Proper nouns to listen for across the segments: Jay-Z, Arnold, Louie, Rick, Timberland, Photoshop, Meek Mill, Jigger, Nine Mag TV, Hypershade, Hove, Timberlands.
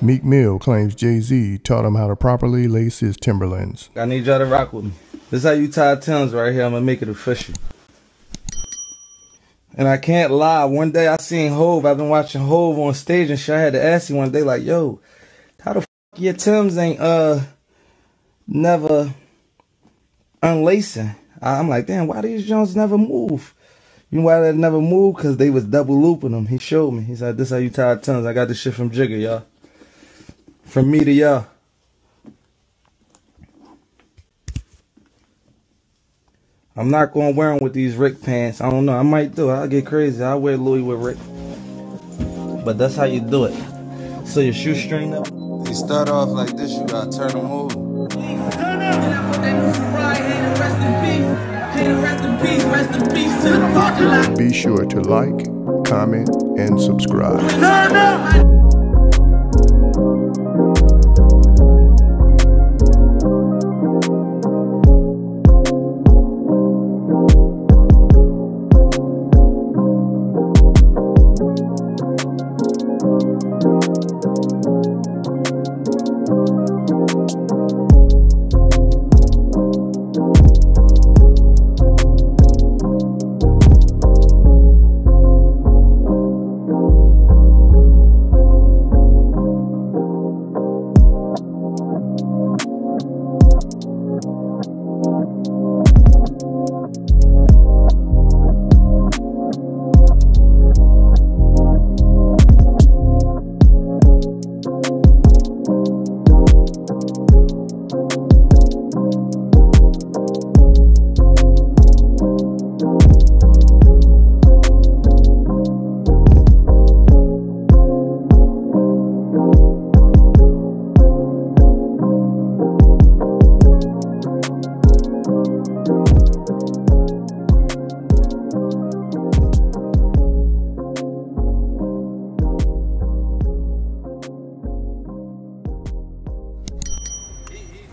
Meek Mill claims Jay-Z taught him how to properly lace his Timberlands. I need y'all to rock with me. This is how you tie Timbs right here. I'm going to make it official. And I can't lie. One day I seen Hove. I've been watching Hove on stage and shit. I had to ask him one day, like, yo, how the fuck your Timbs ain't never unlacing? I'm like, damn, why these Jones never move? You know why they never move? Because they was double looping them. He showed me. He said, this is how you tie Timbs. I got this shit from Jigger, y'all. From me to y'all. I'm not going to wear them with these Rick pants. I don't know. I might do it. I'll get crazy. I'll wear Louie with Rick. But that's how you do it. So your shoestring up. If you start off like this, you got to turn them over. Turn up. Be sure to like, comment, and subscribe. Turn up.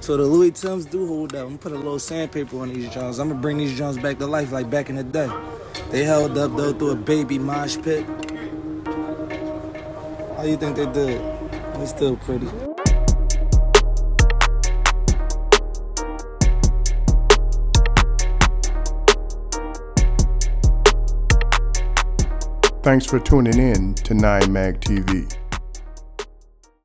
So the Louis Timbs do hold up. I'm gonna put a little sandpaper on these Jones. I'm gonna bring these Jones back to life like back in the day. They held up though through a baby mosh pit. How you think they did? They still pretty. Thanks for tuning in to Nine Mag TV.